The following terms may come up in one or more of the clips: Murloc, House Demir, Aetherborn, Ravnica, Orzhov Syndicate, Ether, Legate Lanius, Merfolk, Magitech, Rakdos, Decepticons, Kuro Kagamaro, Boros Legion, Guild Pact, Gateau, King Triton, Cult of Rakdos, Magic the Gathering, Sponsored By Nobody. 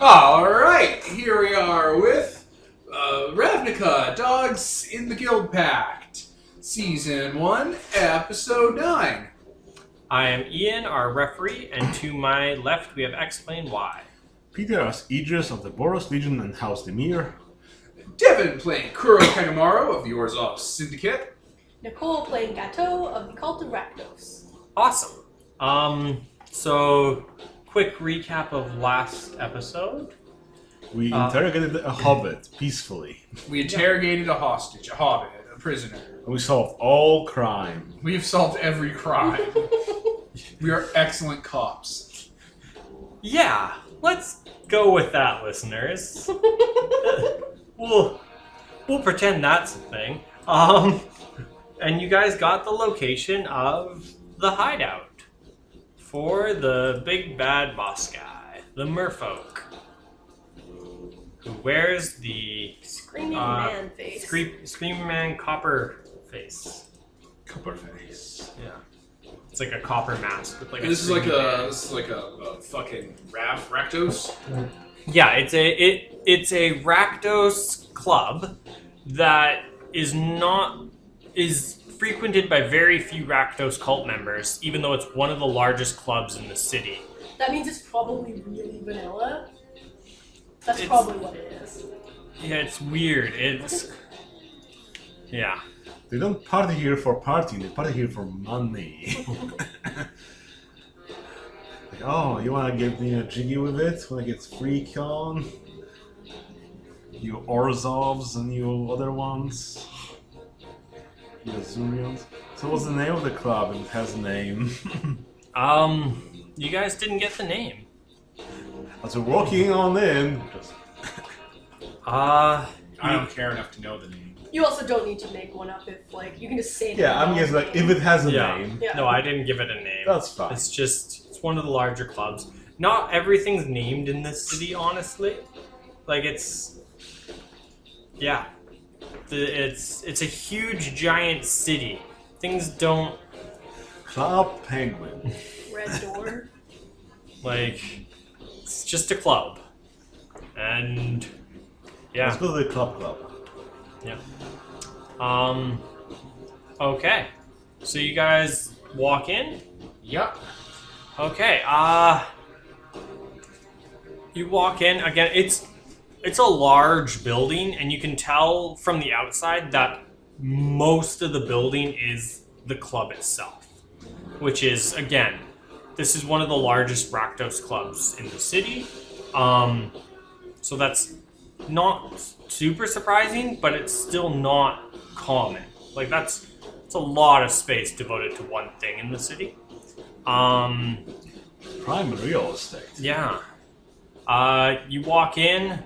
Alright, here we are with Ravnica, Dogs in the Guild Pact, Season 1, Episode 9. I am Ian, our referee, and to my left we have Explain Why. Peter as Aegis of the Boros Legion and House Demir. Devin playing Kuro Kagamaro of the Orzhov Syndicate. Nicole playing Gateau of the Cult of Rakdos. Awesome. So, quick recap of last episode. We interrogated a hobbit peacefully. We interrogated a hostage, a hobbit, a prisoner. And we solved all crime. We've solved every crime. We are excellent cops. Yeah, let's go with that, listeners. We'll pretend that's a thing. And you guys got the location of the hideout for the big bad boss guy, the Merfolk, who wears the Screaming Man face. Screaming Man copper face. Copper face. Yeah. It's like a copper mask with like. This is like a fucking Rakdos. Yeah, it's a Rakdos club that is frequented by very few Rakdos cult members, even though it's one of the largest clubs in the city. That means it's probably really vanilla. That's probably what it is. Yeah, it's weird. It's... yeah. They don't party here for partying, they party here for money. Like, oh, you wanna get jiggy with it? Wanna get free con? You Orzovs and you other ones? So what's the name of the club? It has a name. You guys didn't get the name. As we're walking on in, I don't care enough to know the name. You also don't need to make one up if, like, you can just say it. Yeah, I'm guessing, like, if it has a name. Yeah. No, I didn't give it a name. That's fine. It's just, it's one of the larger clubs. Not everything's named in this city, honestly. Like, it's... yeah. It's a huge, giant city. Things don't... Club Penguin. Red Door. Like, it's just a club. And, yeah. Let's go to the club. Yeah. Okay. So you guys walk in? Yep. Okay, you walk in, again, it's a large building, and you can tell from the outside that most of the building is the club itself, which is, again, this is one of the largest Rakdos clubs in the city. So that's not super surprising, but it's still not common. Like, it's a lot of space devoted to one thing in the city. Prime real estate. Yeah. You walk in...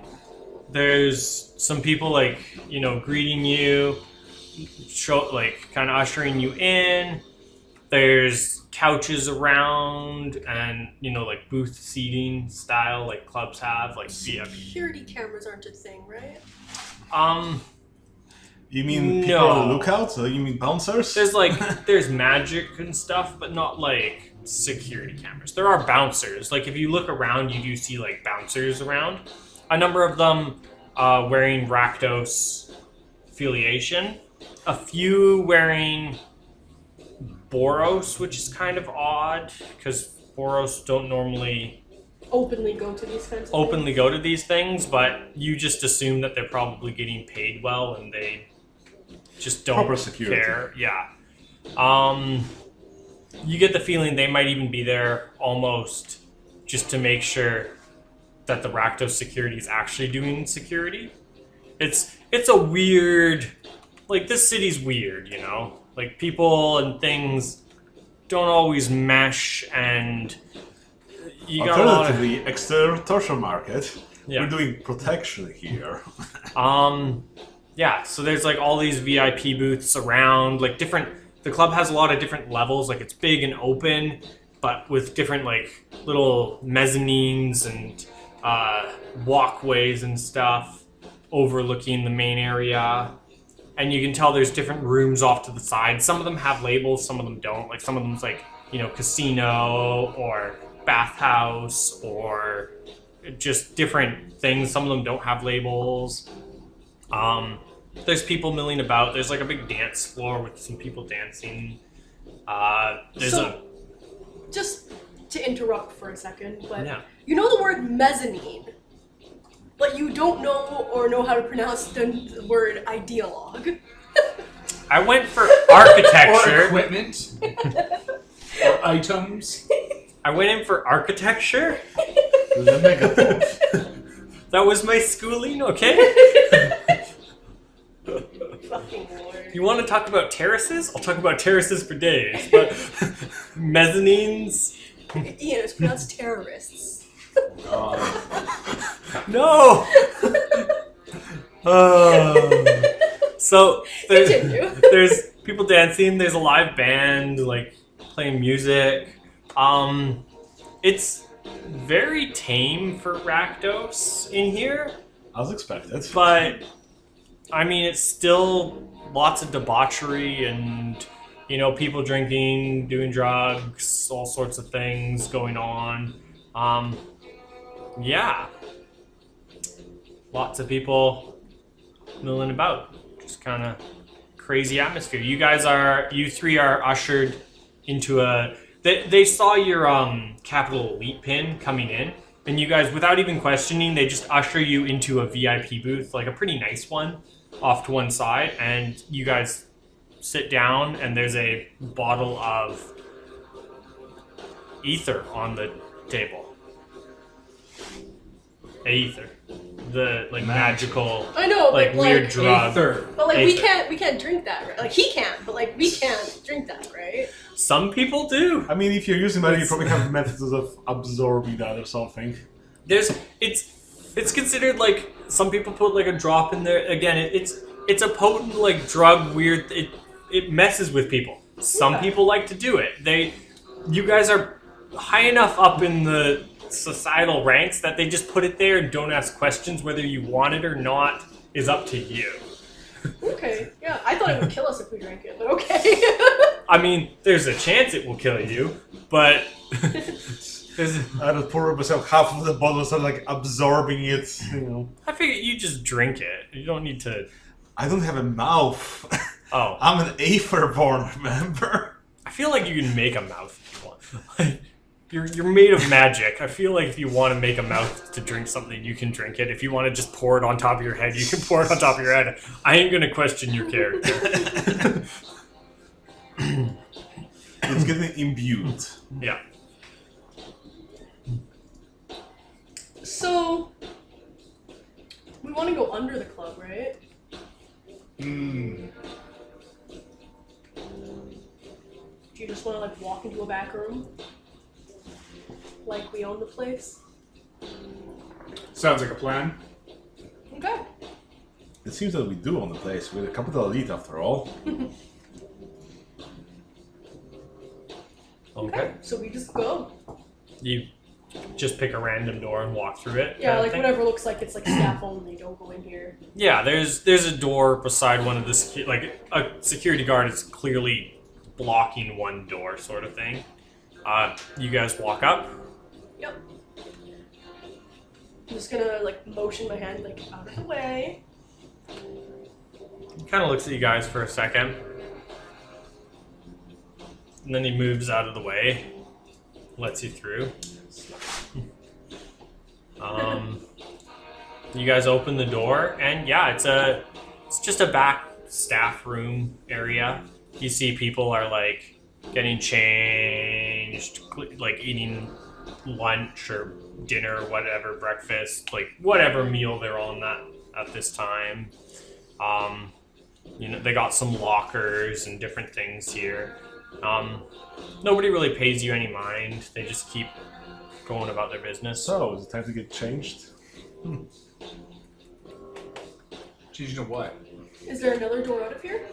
there's some people, like, you know, greeting you, like, kind of ushering you in. There's couches around and, you know, like, booth seating style, like clubs have, like, VIP. Security cameras aren't a thing, right? You mean people on the lookout? So you mean bouncers? There's, like, there's magic and stuff, but not, like, security cameras. There are bouncers. Like, if you look around, you do see, like, bouncers around. A number of them wearing Rakdos affiliation. A few wearing Boros, which is kind of odd, because Boros don't normally... openly go to these kinds of things. Go to these things, but you just assume that they're probably getting paid well, and they just don't care. Yeah. You get the feeling they might even be there almost just to make sure... that the Rakdos security is actually doing security. It's a weird... like, this city's weird, you know? Like, people and things don't always mesh, and... you got a lot of... alternatively, extortion market. Yeah. We're doing protection here. Yeah, so there's, like, all these VIP booths around, like, different... the club has a lot of different levels, like, it's big and open, but with different, like, little mezzanines and... walkways and stuff overlooking the main area, and you can tell there's different rooms off to the side. Some of them have labels, some of them don't. Like, some of them's like, you know, casino or bathhouse or just different things. Some of them don't have labels. There's people milling about. There's like a big dance floor with some people dancing. There's so, a... Just to interrupt for a second, but yeah. You know the word mezzanine, but you don't know how to pronounce the word ideologue. I went for architecture. Or equipment. Or items. I went in for architecture. That was my schooling, okay? Fucking Lord. You want to talk about terraces? I'll talk about terraces for days. But mezzanines. Ian, yeah, it's pronounced terrorists. No. So there's people dancing. There's a live band like playing music. It's very tame for Rakdos in here. I was expecting that, but. I mean, it's still lots of debauchery and, you know, people drinking, doing drugs, all sorts of things going on. Yeah. Lots of people milling about. Just kind of crazy atmosphere. You guys are, you three are ushered into a, they saw your Capital Elite pin coming in. And you guys, without even questioning, they just usher you into a VIP booth, like a pretty nice one. Off to one side, and you guys sit down, and there's a bottle of ether on the table. Ether, the like magical, I know, like weird drug. Ether. But like we can't drink that, right? Like he can't, but like we can't drink that, right? Some people do. I mean, if you're using that, you probably have methods of absorbing that or something. There's it's considered like. Some people put like a drop in there. Again, it's a potent like drug. Weird. It messes with people. Some people like to do it. You guys are high enough up in the societal ranks that they just put it there and don't ask questions. Whether you want it or not is up to you. Okay. Yeah, I thought it would kill us if we drank it, but okay. I mean, there's a chance it will kill you, but. I just pour myself half of the bottle, so I'm like absorbing it. You know. I figured you just drink it. You don't need to. I don't have a mouth. Oh, I'm an aetherborn, remember? I feel like you can make a mouth if you want. Like, you're made of magic. I feel like if you want to make a mouth to drink something, you can drink it. If you want to just pour it on top of your head, you can pour it on top of your head. I ain't gonna question your character. It's getting imbued. Yeah. So, we want to go under the club, right? Hmm. Do you just want to, like, walk into a back room? Like we own the place? Sounds like a plan. Okay. It seems that we do own the place. We're the Capital Elite, after all. Okay. So we just go. You... Just pick a random door and walk through it. Yeah, like whatever looks like it's like staff only. Don't go in here. Yeah, there's a door beside one of the like a security guard is clearly blocking one door, sort of thing. You guys walk up. Yep. I'm just gonna like motion my hand like out of the way. He kind of looks at you guys for a second, and then he moves out of the way, lets you through. You guys open the door, and yeah, it's just a back staff room area. You see people are like getting changed, like eating lunch or dinner, whatever, breakfast, like whatever meal they're on that at this time. You know, they got some lockers and different things here. Nobody really pays you any mind. They just keep going about their business. So, is it time to get changed? Changed to what? Is there another door out of here?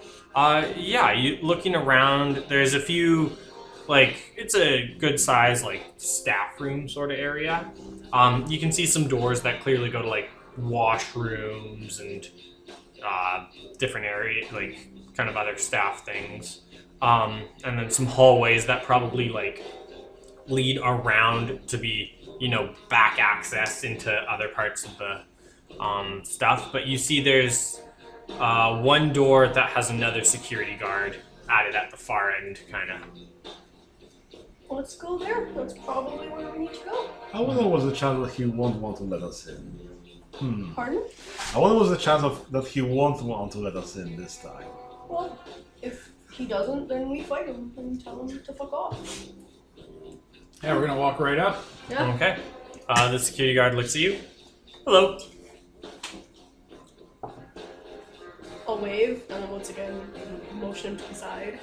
Yeah, looking around, there's a few, like, it's a good size, like, staff room sort of area. You can see some doors that clearly go to, like, washrooms and different area, like, kind of other staff things. And then some hallways that probably, like, lead around to be you know, back access into other parts of the stuff. But you see there's one door that has another security guard added at the far end, kind of. Let's go there. That's probably where we need to go. I wonder was the chance that he won't want to let us in. Pardon? I wonder was the chance that he won't want to let us in this time. Well, if he doesn't, then we fight him and tell him to fuck off. Yeah, we're gonna walk right up. Yeah. Okay. The security guard looks at you. Hello. I'll wave, and then once again, motion to the side.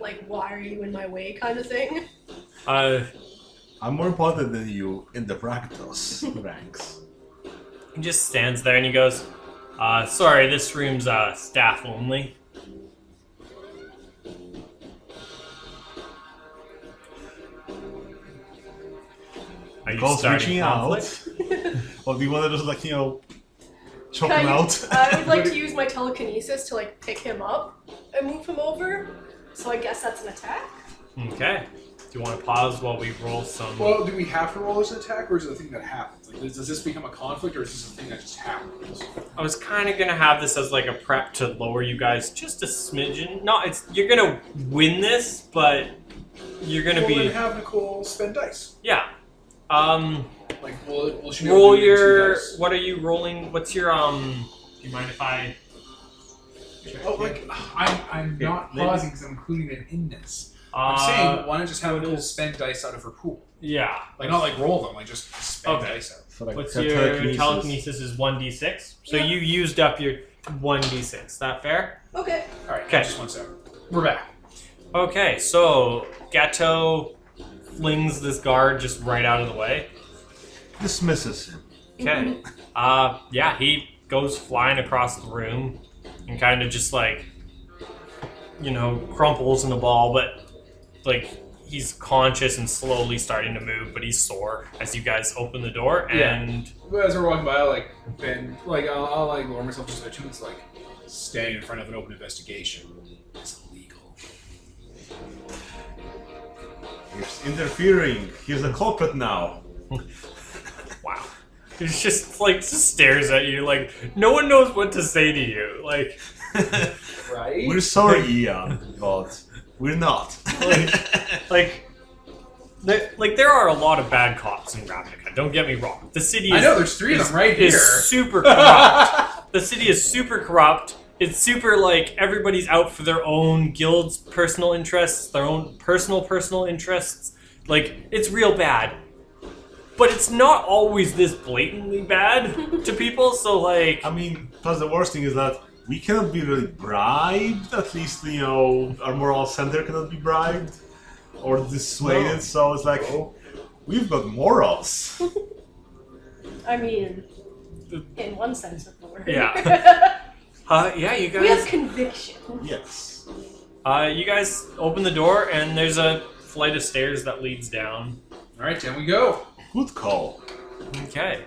Like, why are you in my way kind of thing? I'm more important than you in the Rakdos ranks. He just stands there and he goes, sorry, this room's staff only. Are you starting conflict? Or do you want to just, like, you know, choke him out? I would like to use my telekinesis to, like, pick him up and move him over. So I guess that's an attack. Okay. Do you want to pause while we roll some... Well, do we have to roll as an attack, or is it a thing that happens? Like, does this become a conflict, or is this a thing that just happens? I was kind of going to have this as, like, a prep to lower you guys just a smidgen. No, it's you're going to win this, but you're going to be... Well, then have Nicole spend dice. Yeah. Like, we'll shoot roll your... What are you rolling? What's your, Do you mind if I... Oh, like, I'm not pausing because I'm including it in this. I'm saying, why not just have Nicole spend dice out of her pool? Yeah. Like, not like roll them, like just spend dice out. So, like, what's your telekinesis is 1d6. So you used up your 1d6. Is that fair? Okay. Alright, just one second. We're back. Okay, so Gato flings this guard just right out of the way. Dismisses him. Okay. Yeah, he goes flying across the room. And kind of just, like, you know, crumples in a ball, but, like, he's conscious and slowly starting to move, but he's sore as you guys open the door, and... Yeah. As we're walking by, I'll, like, bend, like, I'll like, lower myself just a bit, and it's, like, standing in front of an open investigation. It's illegal. He's interfering. He's a culprit now. Wow. It's just, like, just stares at you, like, no one knows what to say to you, like... Right? We're sorry, Ian, but we're not. Like, there are a lot of bad cops in Ravnica, don't get me wrong. The city is... I know, there's three of them right here. Is super corrupt. The city is super corrupt. It's super, like, everybody's out for their own guild's personal interests, their own personal interests. Like, it's real bad. But it's not always this blatantly bad to people, so, like... I mean, plus the worst thing is that we cannot be really bribed, at least, you know, our moral center cannot be bribed or dissuaded, so it's like, oh, we've got morals. I mean, in one sense of the word. Yeah. Yeah, you guys... We have conviction. Yes. You guys open the door, and there's a flight of stairs that leads down. All right, down we go. Good call. Okay.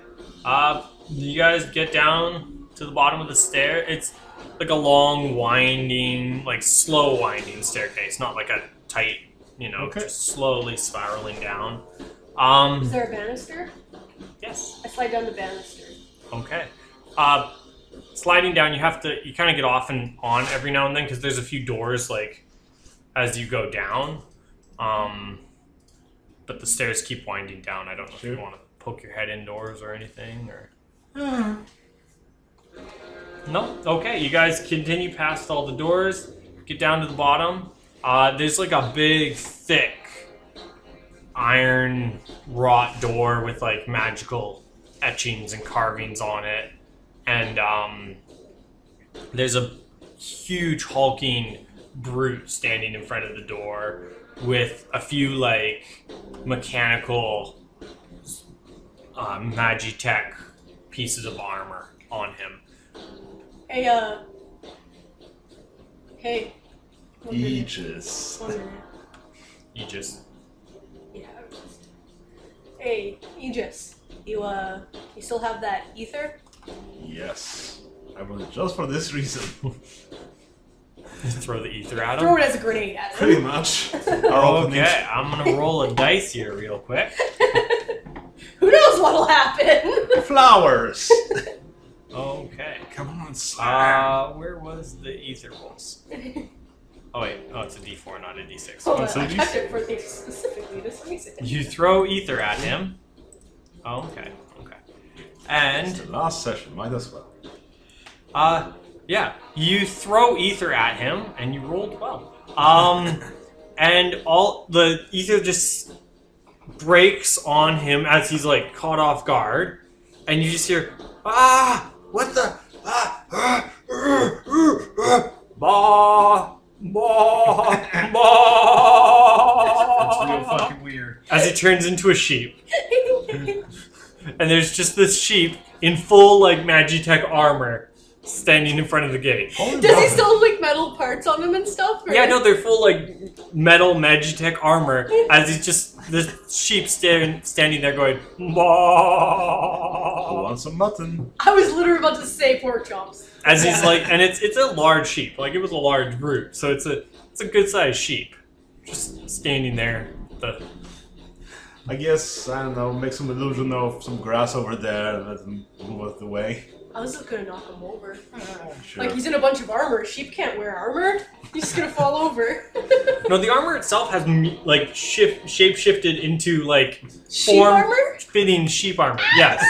You guys get down to the bottom of the stair. It's like a long, winding, like slow winding staircase, not like a tight, you know, just slowly spiraling down. Is there a banister? Yes. I slide down the banister. Okay. Sliding down, you have to, you kind of get off and on every now and then because there's a few doors, like, as you go down. But the stairs keep winding down. I don't know if you want to poke your head indoors or anything, or... No? Okay, you guys continue past all the doors, get down to the bottom. There's like a big, thick, iron wrought door with like magical etchings and carvings on it. And there's a huge, hulking brute standing in front of the door with a few, like, mechanical Magitech pieces of armor on him. Hey, Hey. Aegis. Aegis. Yeah. Hey, Aegis. You still have that ether? Yes. I wrote it just for this reason. Throw the ether at him? Throw it as a grenade at him. Pretty much. Okay, I'm going to roll a dice here real quick. Who knows? knows what'll happen. Flowers. Okay. Come on, Slam. Where was the ether pulse? Oh, wait. Oh, it's a D4, not a D6. Hold on, I kept it for these specifically. This makes it. You throw ether at him. Oh, okay. Okay. And... It's the last session. Might as well. Yeah. You throw ether at him, and you rolled well. And all the ether just breaks on him as he's, like, caught off guard. And you just hear, ah, what the, bah, bah, bah. That's real fucking weird. As it turns into a sheep. And there's just this sheep in full, like, Magitech armor standing in front of the gate. Holy Does God. He still have, like, metal parts on him and stuff? Or? Yeah, no, they're full, like, metal Magitech armor as he's just, the sheep standing there going, bah. Who wants some mutton? I was literally about to say pork chops. As he's like, and it's a large sheep. Like, it was a large group, so it's a good-sized sheep. Just standing there. I guess, I don't know, make some illusion of some grass over there and let them move out of the way. I was just gonna knock him over. Sure. Like, he's in a bunch of armor. Sheep can't wear armor. He's just gonna fall over. No, the armor itself has, like, shape-shifted into, like, form-fitting sheep armor. Yes.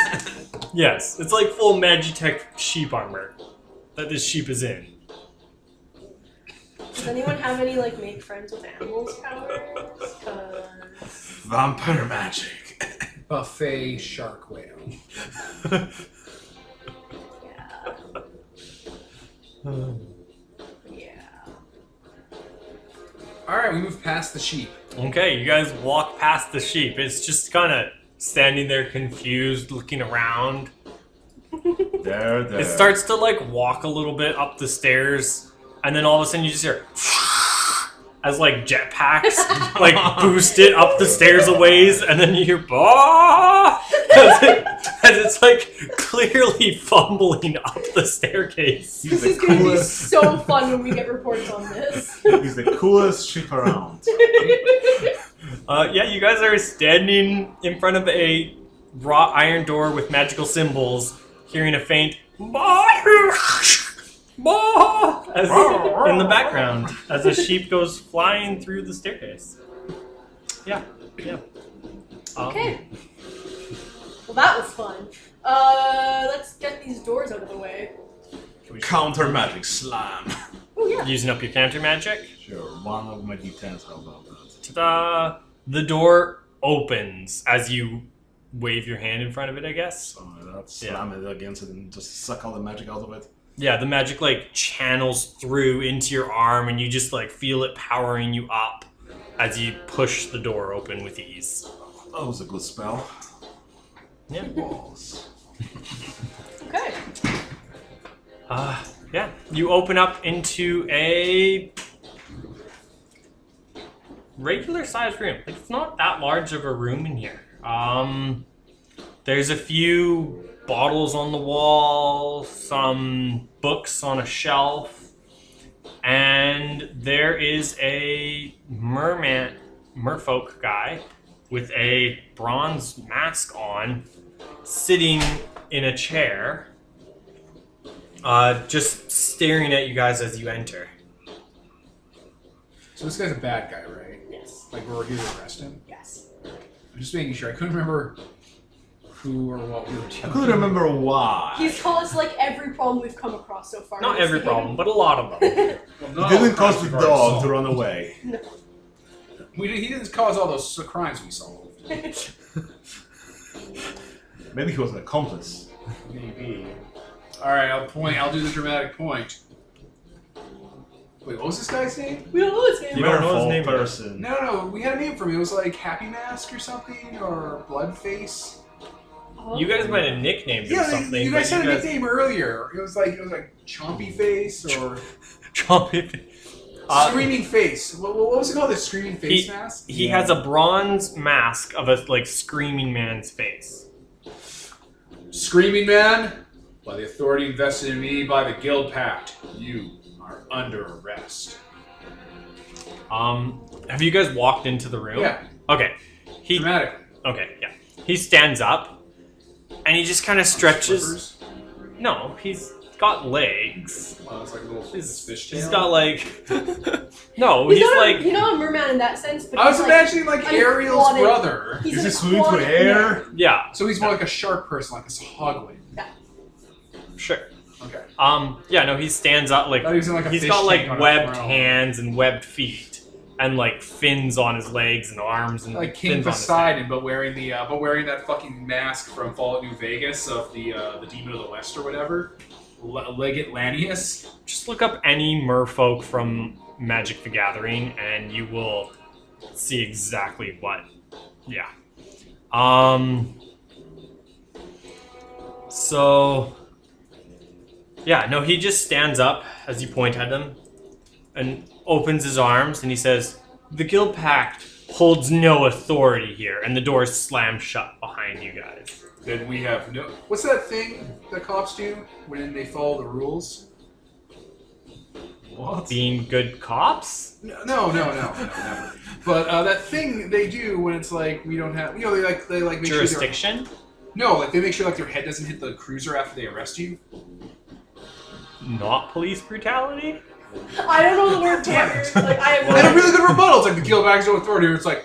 Yes. It's like full Magitech sheep armor that this sheep is in. Does anyone have any, like, make friends with animals power? Vampire magic. Buffet shark whale. Yeah. Yeah. Alright, we move past the sheep. Okay, you guys walk past the sheep. It's just kind of standing there confused, looking around. There. It starts to, like, walk a little bit up the stairs. And then all of a sudden you just hear as like jetpacks like boost it up the stairs a ways, and then you hear bah! As it's like clearly fumbling up the staircase. This is going to be so fun when we get reports on this. He's the coolest sheep around. Yeah, you guys are standing in front of a wrought iron door with magical symbols, hearing a faint bah! Bah! As in the background, as a sheep goes flying through the staircase. Yeah. Okay. Well, that was fun. Let's get these doors out of the way. Counter magic slam. Oh, yeah. Using up your counter magic? Sure, one of my d10s. How about that? Ta-da! The door opens as you wave your hand in front of it, I guess. So that's slam it against it and just suck all the magic out of it. Yeah, the magic, like, channels through into your arm, and you just, like, feel it powering you up as you push the door open with ease. That was a good spell. Yeah. Walls. Okay. Yeah. You open up into a regular-sized room. Like, it's not that large of a room in here. There's a few bottles on the wall, some books on a shelf, and there is a merfolk guy with a bronze mask on, sitting in a chair, just staring at you guys as you enter. So this guy's a bad guy, right? Yes. Like, we're here to arrest him? Yes. I'm just making sure. I couldn't remember who or what we were doing. I couldn't remember why. He's caused, like, every problem we've come across so far. Not every problem, but a lot of them. Well, he didn't cause the dog to run away. No. He didn't cause all those crimes we solved. Maybe he was an accomplice. Maybe. Alright, I'll do the dramatic point. Wait, what was this guy's name? We don't know his name. You don't know his name, person. No, we had a name for him. It was like Happy Mask or something, or Bloodface. You guys might have nicknamed him something. You guys had a nickname earlier. It was like Chompy Face or Chompy Face. Screaming Face. What was it called? The Screaming Face Mask? He has a bronze mask of a, like, screaming man's face. Screaming Man? By the authority invested in me by the Guild Pact, you are under arrest. Have you guys walked into the room? Yeah. Okay. Dramatically. Okay, yeah. He stands up And he just kind of stretches. No, he's got legs. Wow, it's like a little fish tail. He's got like... No, he's not like... He's not a merman in that sense, but I was imagining like Ariel's brother. He's just moved to air. Yeah. So he's more like a shark person, like a hogwing. Yeah. Sure. Okay. Yeah, no, he stands up like... He's got like webbed hands and webbed feet. And like fins on his legs and arms and like King Poseidon, but wearing the that fucking mask from Fallout New Vegas of the Demon of the West or whatever, Legate Lanius. Just look up any Merfolk from Magic the Gathering, and you will see exactly what. Yeah. So. Yeah. No, he just stands up as you point at him, and opens his arms, and he says, "The Guild Pact holds no authority here," and the door slams shut behind you guys. Then we have no... What's that thing that cops do when they follow the rules? What? Being good cops? No, never. But that thing they do when it's like, we don't have... You know, they like make jurisdiction? Sure no, like they make sure like their head doesn't hit the cruiser after they arrest you. Not police brutality? I don't know the word terror. Like, I have and a really good rebuttal. It's like the Guild Pact has no authority. It's like,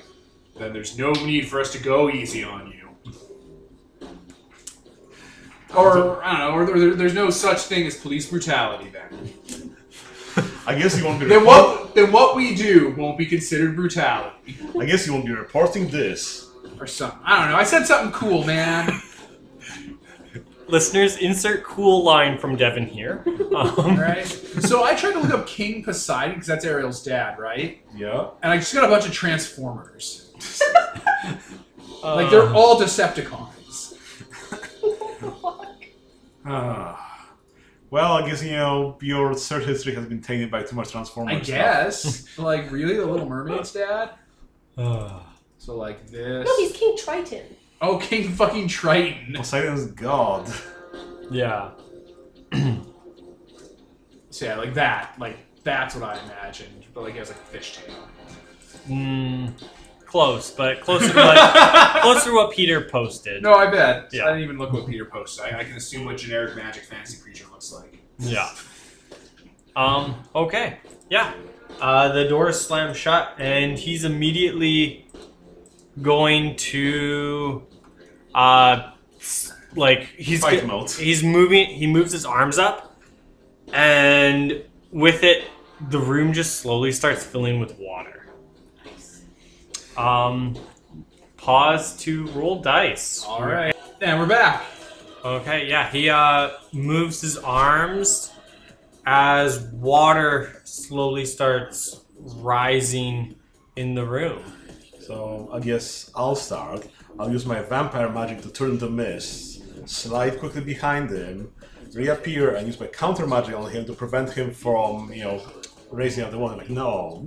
then there's no need for us to go easy on you. Or, I don't know, or there's no such thing as police brutality then. I guess you won't be... Then what we do won't be considered brutality. I guess you won't be reporting this. Or something. I don't know. I said something cool, man. Listeners, insert cool line from Devin here. Right. So I tried to look up King Poseidon, because that's Ariel's dad, right? Yeah. And I just got a bunch of Transformers. Like, they're all Decepticons. Well, I guess, you know, your search history has been tainted by too much Transformers. I guess. But, like, really? The Little Mermaid's dad? So, like, this... No, he's King Triton. Oh, King fucking Triton. Poseidon's god. Yeah. So yeah, like that. Like, that's what I imagined. But like, he has like a fish tail. Close, but closer to like, closer to what Peter posted. No, I bet. Yeah. I didn't even look what Peter posted. I can assume what generic magic fantasy creature looks like. Yeah. Okay. Yeah. The door is slammed shut, and he's immediately going to... like he's moving. He moves his arms up, and with it, the room just slowly starts filling with water. Nice. Pause to roll dice. All right, and we're back. Okay, yeah. He moves his arms as water slowly starts rising in the room. So I guess I'll start. I'll use my vampire magic to turn into mist, slide quickly behind him, reappear, and use my counter magic on him to prevent him from, you know, raising up the one. I'm like, no.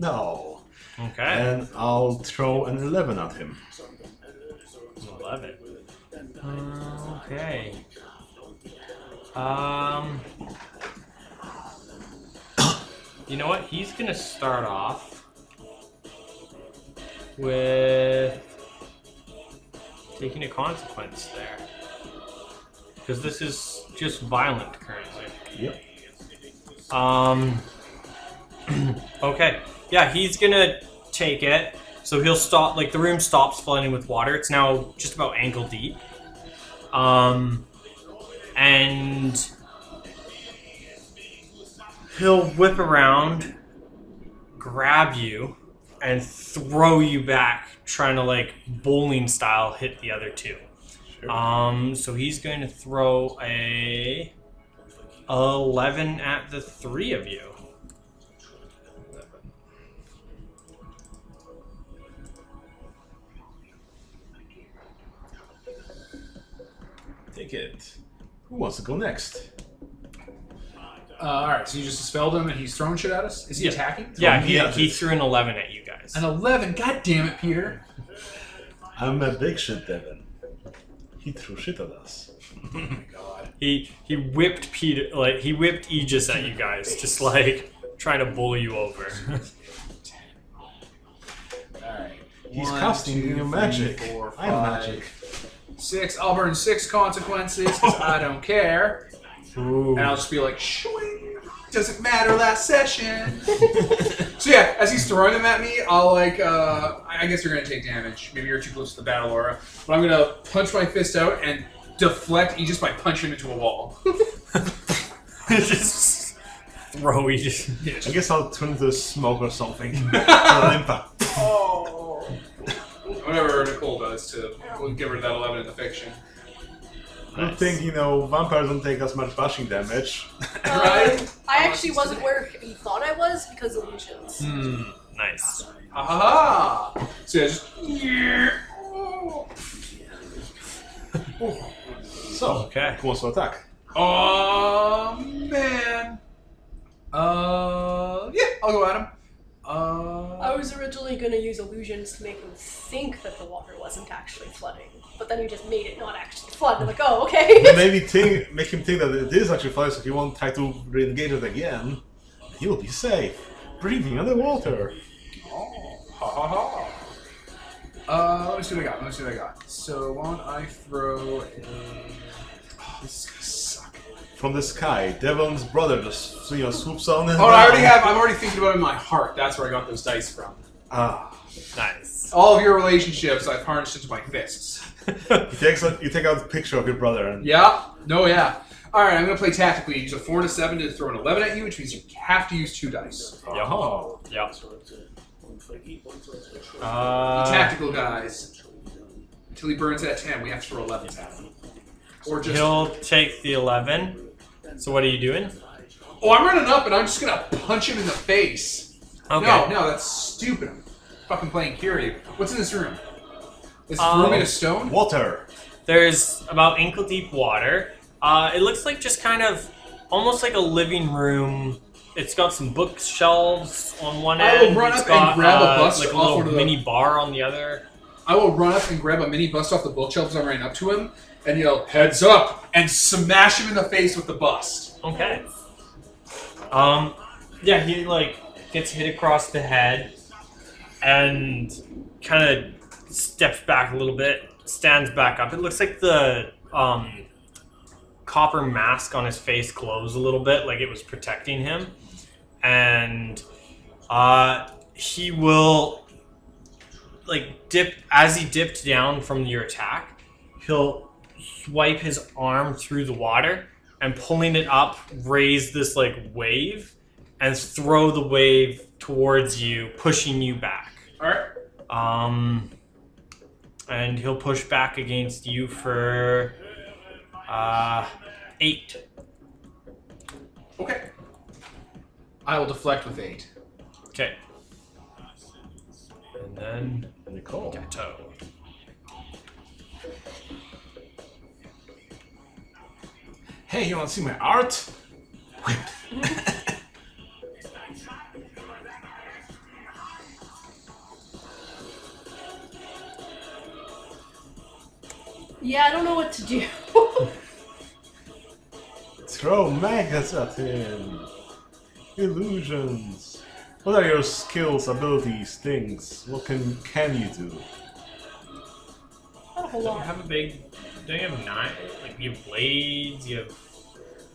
Okay. And I'll throw an 11 at him. 11. Okay. You know what? He's gonna start off with taking a consequence there, because this is just violent currently. Yep. Okay. Yeah, he's gonna take it. So he'll stop. Like the room stops flooding with water. It's now just about ankle deep. And he'll whip around, grab you, and throw you back, trying to like bowling style hit the other two. Sure. So he's going to throw a 11 at the three of you. 11. Take it. Who wants to go next? All right, so you just dispelled him, and he's throwing shit at us? Is he attacking? Yeah, he threw an 11 at you guys. An 11? God damn it, Peter. I'm a big shit, Devin. He threw shit at us. Oh my god. He whipped Peter, like, he whipped Aegis at you guys, just like trying to bowl you over. All right. He's casting new magic. 4, 5. I'm magic. 6. I'll burn 6 consequences because I don't care. Ooh. And I'll just be like, shwing. Doesn't matter last session. So yeah, as he's throwing them at me, I'll like, I guess you're going to take damage. Maybe you're too close to the battle aura. But I'm going to punch my fist out and deflect Aegis by punching into a wall. Just throw Aegis. Yeah, I guess I'll turn into smoke or something. Oh. Whatever Nicole does to give her that 11 in the fiction. Nice. Good thing, you know, vampires don't take as much bashing damage. Right? I actually wasn't where he thought I was because of legions. Hmm, nice. Aha! Ah so yeah, just... Oh. So, okay. Who wants to attack? Oh, man. Yeah, I'll go at him. I was originally going to use illusions to make him think that the water wasn't actually flooding, but then you just made it not actually flood. I'm like, oh, okay. Maybe make him think that it is actually flooding, so if you won't try to re-engage it again, you'll be safe. Breathing underwater. Oh, ha ha ha. Let me see what I got. So why don't I throw a... Oh, this is going to suck. From the sky, Devon's brother just, you know, swoops on him. Oh, I already have. I'm already thinking about it in my heart. That's where I got those dice from. Ah, nice. All of your relationships, I've harnessed into my fists. You take out the picture of your brother. And... Yeah. No. Yeah. All right. I'm gonna play tactically. Use a 4 and a 7 to throw an 11 at you, which means you have to use 2 dice. Oh. Yeah. Tactical guys. Until he burns at 10, we have to throw 11s at him. Or just... He'll take the 11. So what are you doing? Oh, I'm running up and I'm just gonna punch him in the face. Okay. No, that's stupid. I'm fucking playing Kiryu. What's in this room? Is this room made of stone? Water. There's about ankle deep water. It looks like just kind of almost like a living room. It's got some bookshelves on one end. I will run up and grab a bust like a little mini bar on the other. I will run up and grab a mini bust off the bookshelves. I ran up to him and yell, "Heads up!" and smash him in the face with the bust. Okay. Yeah, he like gets hit across the head and kind of steps back a little bit, stands back up. It looks like the copper mask on his face glows a little bit, like it was protecting him, and he will like dip as he dipped down from your attack. He'll swipe his arm through the water and pulling it up, raise this like wave and throw the wave towards you, pushing you back. All right. And he'll push back against you for 8. Okay. I will deflect with 8. Okay. And then Nicole. Gato. Hey, you want to see my art? Yeah, I don't know what to do. Throw magnets at him. Illusions. What are your skills, abilities, things? What can you do? Not a whole lot. You have a big... Don't you have 9? Like, you have blades, you have...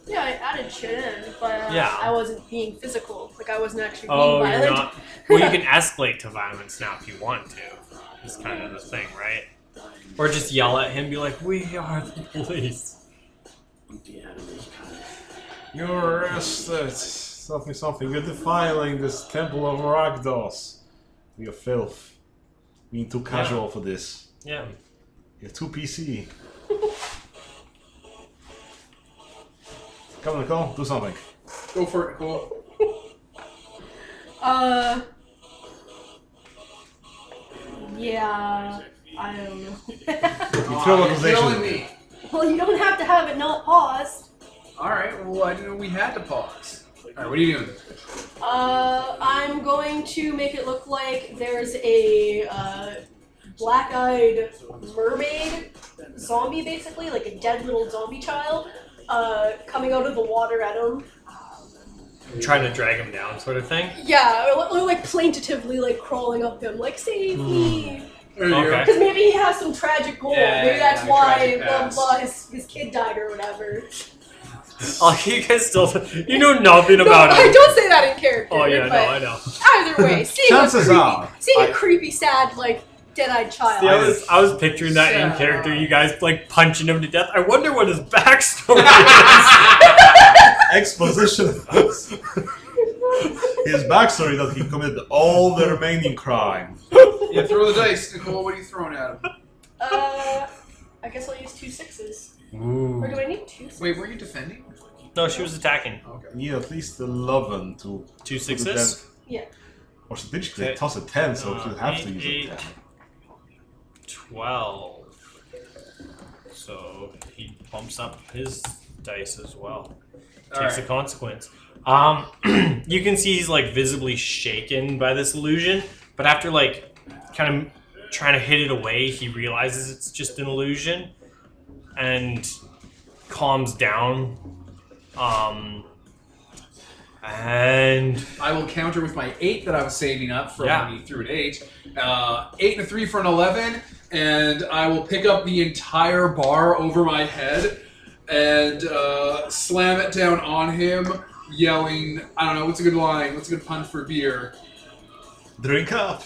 Yeah, I added shit in, but yeah. I wasn't being physical. Like, I wasn't actually being violent. You're not... Well, you can escalate to violence now if you want to. It's kind of the thing, right? Or just yell at him, be like, "We are the police. You're arrested. Something, something. You're defiling this temple of Rakdos. You're filth. Being too casual for this. Yeah. You're too PC." Come on, Nicole, do something. Go for it, Nicole. Yeah. I don't know. You throw localization. Me. Well, you don't have to have it not paused. Alright, well, I didn't know we had to pause. Alright, what are you doing? I'm going to make it look like there's a black-eyed mermaid zombie, basically, like a dead little zombie child, coming out of the water at him. Trying to drag him down, sort of thing? Yeah, or like plaintively, like, crawling up him, like, "Save me!" Because maybe he has some tragic goal. Yeah, maybe that's why his kid died or whatever. Oh, you guys still you know nothing about it. Don't say that in character. Oh yeah, no, I know. Either way, seeing a creepy, sad, like dead-eyed child. See, I was picturing that in character. You guys like punching him to death. I wonder what his backstory is. Exposition. His backstory that he committed all the remaining crime. Yeah, throw the dice, Nicole. What are you throwing at him? I guess I'll use 2 6s. Ooh. Or do I need 2 6s? Wait, were you defending? No, she was attacking. Okay. Yeah, at least 11 to 2 6s. Yeah. Or strategically toss a 10, so you have to use a 10. 12. So he bumps up his dice as well. Takes a consequence. You can see he's like visibly shaken by this illusion, but after like kind of trying to hit it away, he realizes it's just an illusion and calms down. And I will counter with my 8 that I was saving up from when he threw an 8. 8 and a 3 for an 11, and I will pick up the entire bar over my head and slam it down on him, yelling, I don't know, what's a good line? What's a good pun for beer? Drink up!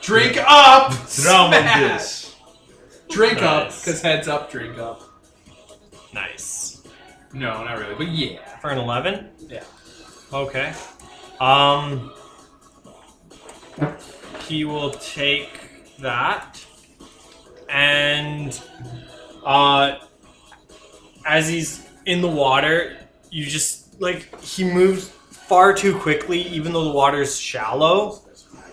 Drink up! Drum on this. Drink up, because heads up, drink up. Nice. No, not really, but yeah. For an 11? Yeah. Okay. He will take that, and as he's in the water, you just, like, he moves far too quickly, even though the water's shallow.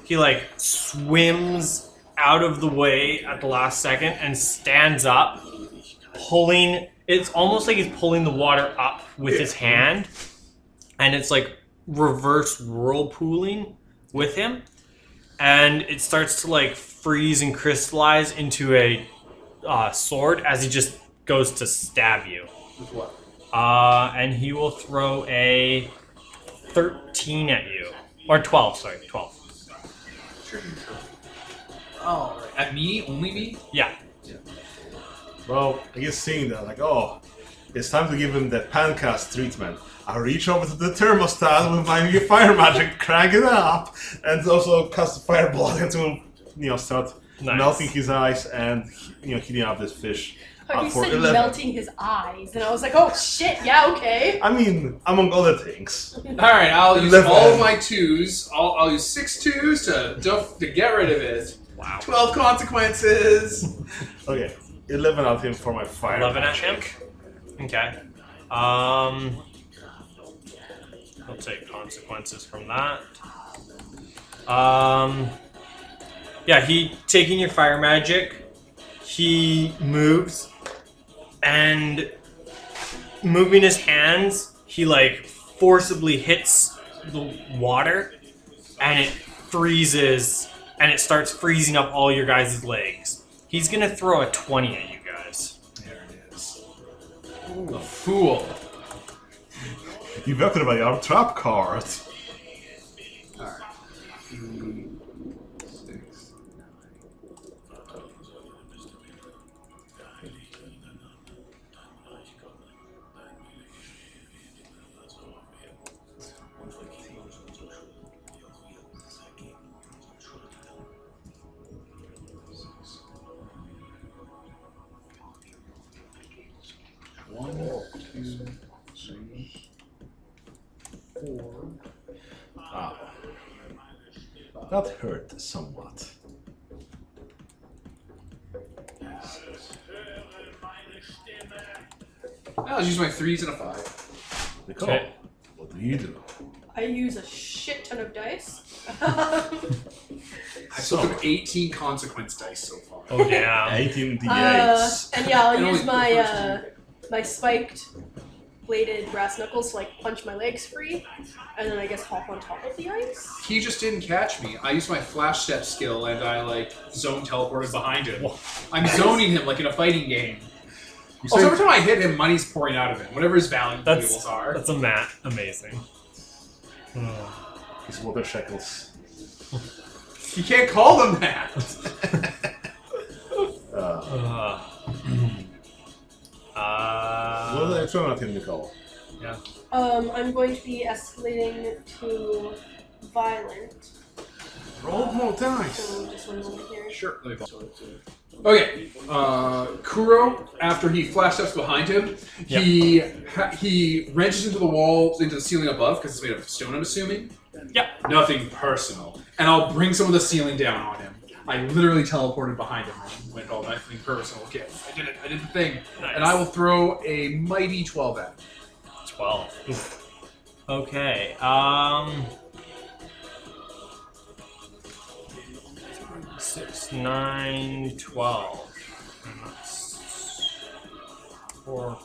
He, like, swims out of the way at the last second and stands up, pulling, it's almost like he's pulling the water up with his hand, and it's, like, reverse whirlpooling with him, and it starts to, like, freeze and crystallize into a sword as he just goes to stab you. With what? And he will throw a 13 at you. Or 12, sorry, 12. Oh, right. At me? Only me? Yeah. Well, I guess seeing that, like, oh, it's time to give him the pancast treatment. I reach over to the thermostat with my fire magic, crank it up, and also cast a fireball and to, you know, start melting his eyes and, you know, heating up this fish. You said melting his eyes, and I was like, oh shit, yeah, okay. I mean, among other things. Alright, I'll use all of my 2s. I'll use 6 2s to get rid of it. Wow. 12 consequences. Okay, 11 at him for my fire. 11 at him? Okay. I'll take consequences from that. Yeah, he taking your fire magic, he moves. And moving his hands, he like forcibly hits the water and it freezes and it starts freezing up all your guys' legs. He's gonna throw a 20 at you guys. There it is. Ooh, a fool. You better buy our trap card. Alright. 1, 2, 3, 4. Ah. That hurt somewhat. I'll just use my 3s and a 5. Nicole, what do you do? I use a shit ton of dice. I've took 18 consequence dice so far. Oh yeah, 18 d8s. And yeah, I'll use my my spiked bladed brass knuckles to like punch my legs free, and then I guess hop on top of the ice. He just didn't catch me. I used my flash step skill and I like zone teleported behind him. I'm zoning him like in a fighting game. Also, every time I hit him, money's pouring out of him. Whatever his value tables are. That's amazing. His water shekels. You can't call them that. What was the extra one to call? Yeah. I'm going to be escalating to violent. Roll more dice. So just one moment here. Sure. Okay. Kuro, after he flash steps behind him, yep. he wrenches into the wall, into the ceiling above, because it's made of stone, I'm assuming. Yeah. Nothing personal. And I'll bring some of the ceiling down on him. I literally teleported behind him and went all nothing personal. Okay, I did it. I did the thing. Nice. And I will throw a mighty 12 at him. 12. Okay. Six, 9, 12. 4,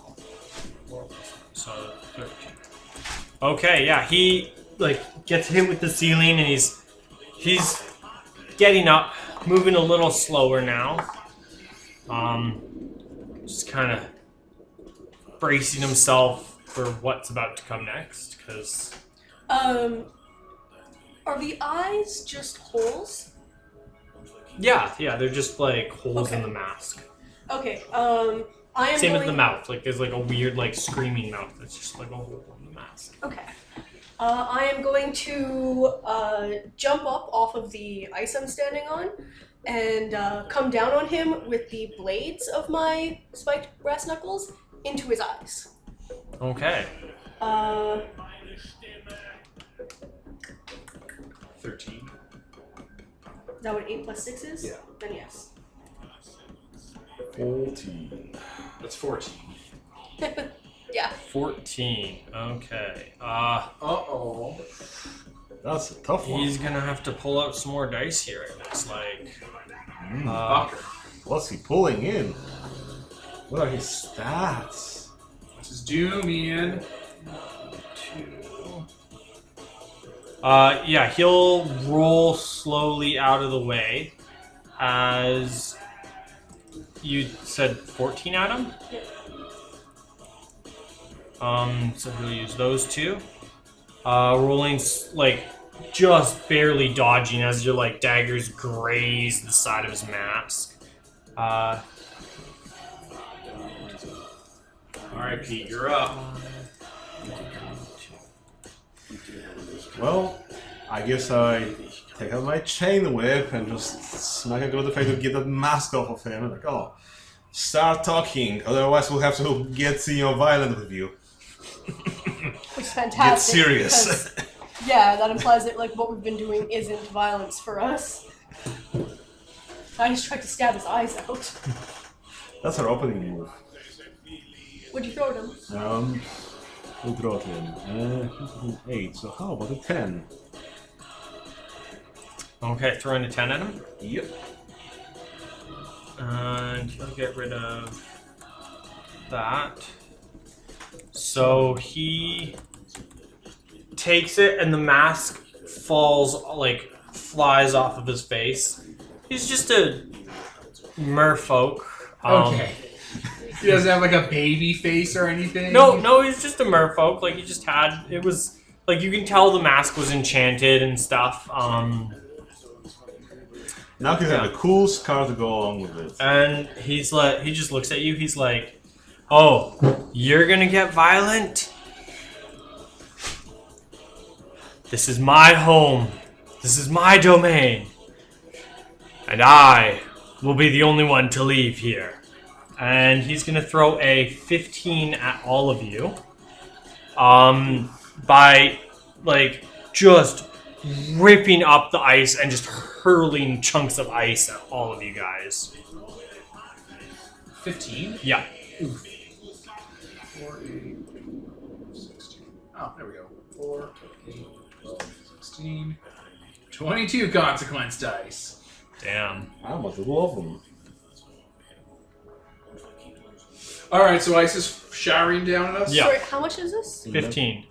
4, so 13. Okay, yeah, he like gets hit with the ceiling and he's getting up, moving a little slower now. Just kind of bracing himself for what's about to come next, because. Are the eyes just holes? Yeah, yeah, they're just like holes in the mask. Okay, I am. Same as the mouth, like there's like a weird like screaming mouth that's just like a hole in the mask. Okay, I am going to jump up off of the ice I'm standing on and come down on him with the blades of my spiked brass knuckles into his eyes. Okay. 13. Is that what 8 plus 6 is? Yeah. Then yes. 14. That's 14. Yeah. 14. Okay. Uh-oh. That's a tough one. He's going to have to pull out some more dice here, it looks like. What's he pulling in? What are his stats? What's his do, man? 2. Yeah, he'll roll slowly out of the way as you said 14 at him? Yeah. So he'll use those two. Rolling, like, just barely dodging as your, like, daggers graze the side of his mask. Alright, Pete, you're up. Well, I guess I take out my chain whip and just smack a go to the face to get that mask off of him. And like, oh, start talking, otherwise we'll have to get, you know, violent with you. Which is fantastic. Get serious. Because, yeah, that implies that like what we've been doing isn't violence for us. I just tried to stab his eyes out. That's our opening move. Would you throw them? We'll draw it in. 8, so how about a 10? Okay, throwing a 10 at him? Yep. And he'll get rid of that. So he takes it and the mask falls, like, flies off of his face. He's just a merfolk. Okay. He doesn't have, like, a baby face or anything? No, he's just a merfolk. Like, he just had... It was... Like, you can tell the mask was enchanted and stuff. Now he's got a cool scar to go along with it. And he's like... He just looks at you. He's like, oh, you're gonna get violent? This is my home. This is my domain. And I will be the only one to leave here. And he's going to throw a 15 at all of you by, like, just ripping up the ice and just hurling chunks of ice at all of you guys. 15? Yeah. Oof. 4, 8, 16. Oh, there we go. 4, 8, 12, 16. 22 consequence dice. Damn. I almost love them. Alright, so ice is showering down at us? Yeah. Sorry, how much is this? 15.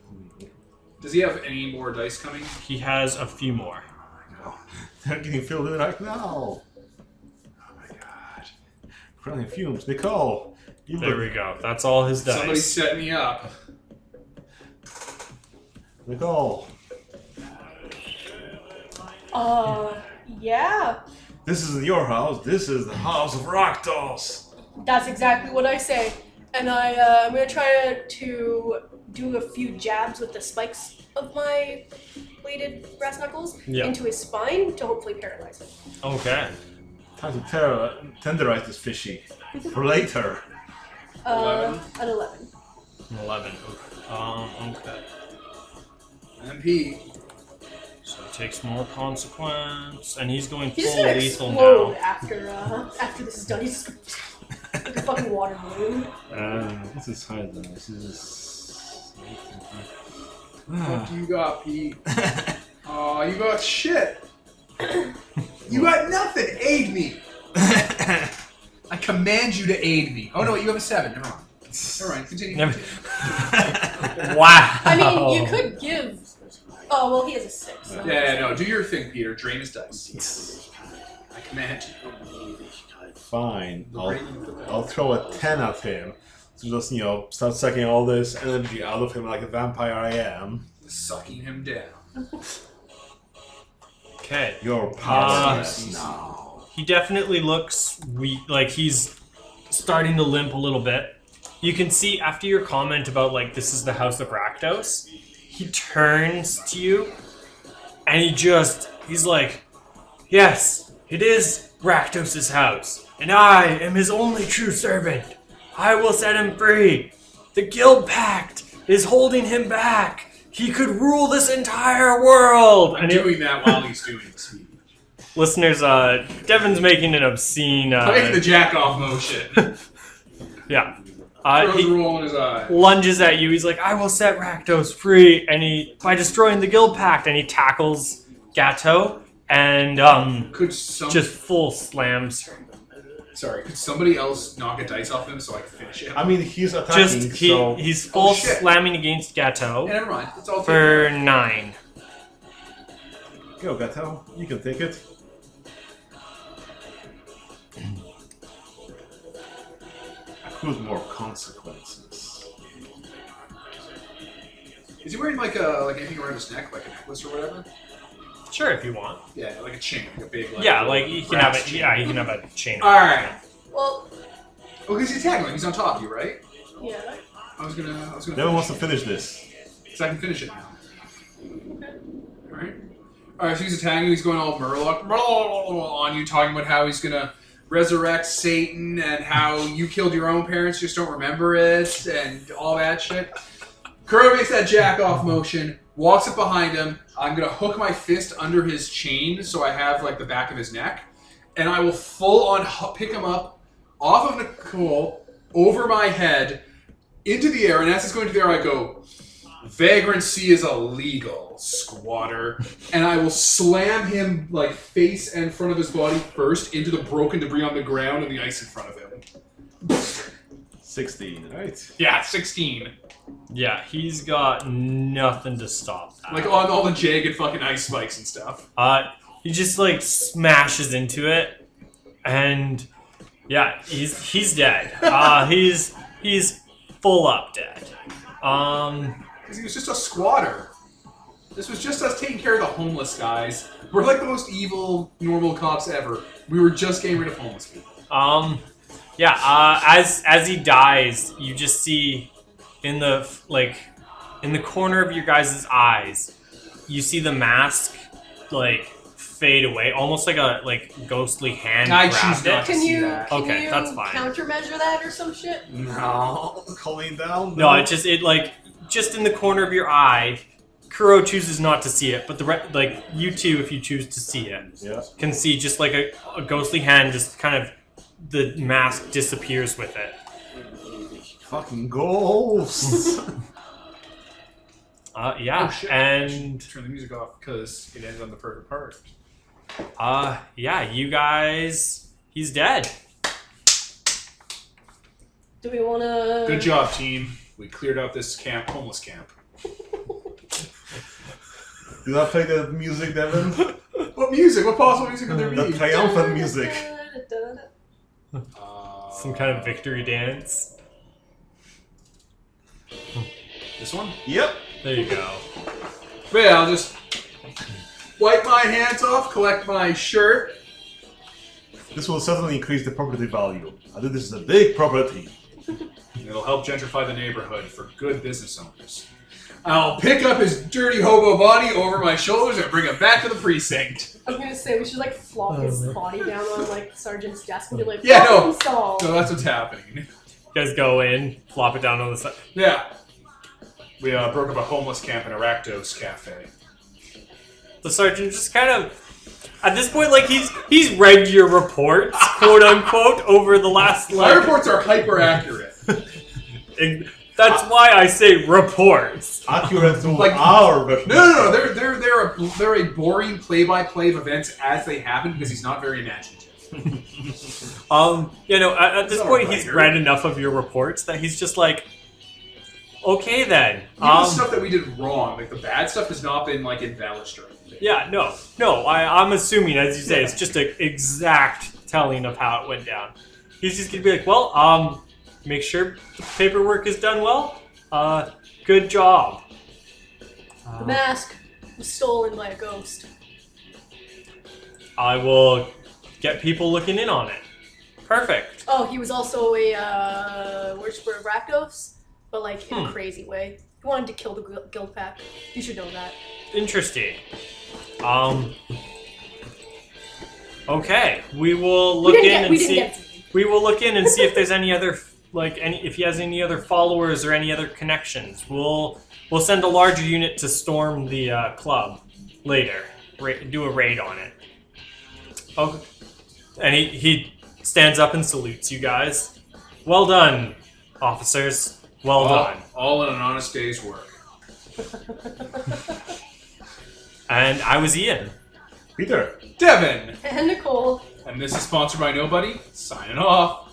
Does he have any more dice coming? He has a few more. No. They're getting filled in right now. Oh my god. Running fumes. Nicole. There we go. That's all his dice. Somebody set me up. Nicole. Yeah. This isn't your house. This is the House of Rakdos. That's exactly what I say. And I'm going to try to do a few jabs with the spikes of my bladed brass knuckles into his spine to hopefully paralyze him. Okay. Time to tenderize this fishy for later. 11? An 11. An 11. Okay. MP. So it takes more consequence, and he's going full lethal now. After after this is done, he's just like a fucking water balloon. This is higher than this. What do you got, Pete? Aw, you got shit. You got nothing. Aid me. I command you to aid me. Oh no, you have a 7. Never mind. All right, continue. Wow. I mean, you could give. Oh, well, he has a 6. So no, do your thing, Peter. Drain his dice. I command you. Fine. I'll throw a 10 at him. So just, you know, start sucking all this energy out of him like a vampire I am. Sucking him down. Okay. Your power. No. He definitely looks weak. Like, he's starting to limp a little bit. You can see, after your comment about, like, this is the House of Rakdos, he turns to you, and he's like, yes, it is Rakdos' house, and I am his only true servant. I will set him free. The Guild Pact is holding him back. He could rule this entire world. I'm doing that while he's doing this. Listeners, Devin's making an obscene... making the jack-off motion. Yeah. He roll in his eye. Lunges at you. He's like, I will set Rakdos free, and by destroying the Guild Pact, and he tackles Gatto, and just full slams. Sorry, could somebody else knock a dice off him so I can finish it? I mean, he's attacking, he's full slamming against Gatto. Yeah, never mind. It's all for 9. Go, Gatto. You can take it. With more consequences. Is he wearing like anything around his neck, like a necklace or whatever? Sure, if you want. Yeah, like a chain, like a big. Like, yeah, like he can have a chain. Yeah, he can have a chain. All right. Well. Oh, because he's tackling. He's on top of you, right? Yeah. I was gonna. No one wants to finish this. Because I can finish it now. Okay. All right. All right. So he's attacking. He's going all Murloc on you, talking about how he's gonna resurrect Satan and how you killed your own parents, just don't remember it, and all that shit. Kuro makes that jack-off motion, walks up behind him. I'm going to hook my fist under his chain so I have, like, the back of his neck, and I will full-on pick him up off of Nicole, over my head, into the air, and as it's going to the air, I go, vagrancy is illegal, squatter. And I will slam him, like, face and front of his body first into the broken debris on the ground and the ice in front of him. 16. Right. Yeah, 16. Yeah, he's got nothing to stop that. Like, on all the jagged fucking ice spikes and stuff. He just, like, smashes into it. And, yeah, he's dead. He's full up dead. Because he was just a squatter. This was just us taking care of the homeless guys. We're like the most evil normal cops ever. We were just getting rid of homeless people. Yeah. As he dies, you just see in the corner of your guys' eyes, you see the mask like fade away, almost like a ghostly hand. I choose not to see that. Okay, that's fine. Countermeasure that or some shit? No, calling down. No, Just in the corner of your eye, Kuro chooses not to see it, but the you two, if you choose to see it, can see just like a ghostly hand, just kind of the mask disappears with it. Fucking ghosts. Yeah, oh, shit. And turn the music off because it ended on the perfect part. Yeah, you guys, he's dead. Do we want to? Good job, team. We cleared out this camp, homeless camp. Did I play the music, Devin? What music? What possible music could there be? The triumphant music. Some kind of victory dance. This one? Yep. There you go. But yeah, I'll just... Wipe my hands off, collect my shirt. This will certainly increase the property value. I think this is a big property. It'll help gentrify the neighborhood for good business owners. I'll pick up his dirty hobo body over my shoulders and bring it back to the precinct. I was gonna say we should like flop his body down on like Sergeant's desk and be like, yeah, no, install. No, that's what's happening. You guys go in, flop it down on the side. Yeah. We broke up a homeless camp in a Rakdos cafe. The sergeant just kind of, at this point, like he's read your reports, quote unquote, over the last. My reports are hyper accurate. That's why I say reports. Accurate to like, our reports. No. They're a boring play-by-play of events as they happen because he's not very imaginative. You know, at this point, he's read enough of your reports that he's just like, okay then. Even the stuff that we did wrong, like the bad stuff, has not been like embellished or anything. Yeah, no. I'm assuming, as you say, it's just an exact telling of how it went down. He's just gonna be like, well, make sure the paperwork is done well. Good job. The mask was stolen by a ghost. I will get people looking in on it. Perfect. Oh, he was also a worshiper of Rakdos, but like in a crazy way. He wanted to kill the Guild Pact. You should know that. Interesting. Okay, we will look in and see. We will look in and see if there's any other. Like if he has any other followers or any other connections, we'll send a larger unit to storm the club later. Do a raid on it. Okay. And he stands up and salutes you guys. Well done, officers. Well done. All in an honest day's work. And I was Ian, Peter, Devin, and Nicole. And this is sponsored by nobody. Signing off.